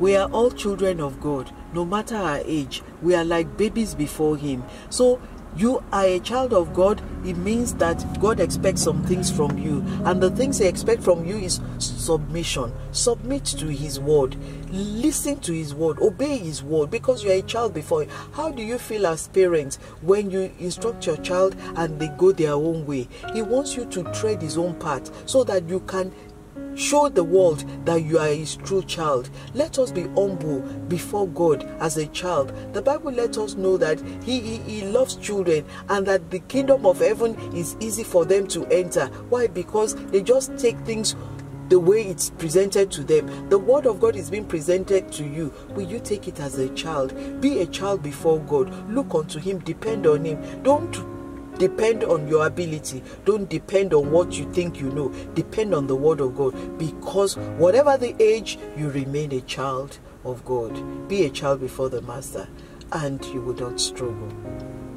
We are all children of God, no matter our age. We are like babies before Him. So you are a child of God. It means that God expects some things from you. And the things He expects from you is submission. Submit to His word. Listen to His word. Obey His word, because you are a child before Him. How do you feel as parents when you instruct your child and they go their own way? He wants you to tread His own path so that you can show the world that you are His true child. Let us be humble before God as a child. The Bible lets us know that He loves children, and that the kingdom of heaven is easy for them to enter. Why? Because they just take things the way it's presented to them. The word of God is being presented to you. Will you take it as a child? Be a child before God. Look unto Him. Depend on Him. Don't depend on your ability. Don't depend on what you think you know. Depend on the word of God, because whatever the age, you remain a child of God. Be a child before the Master, and you will not struggle.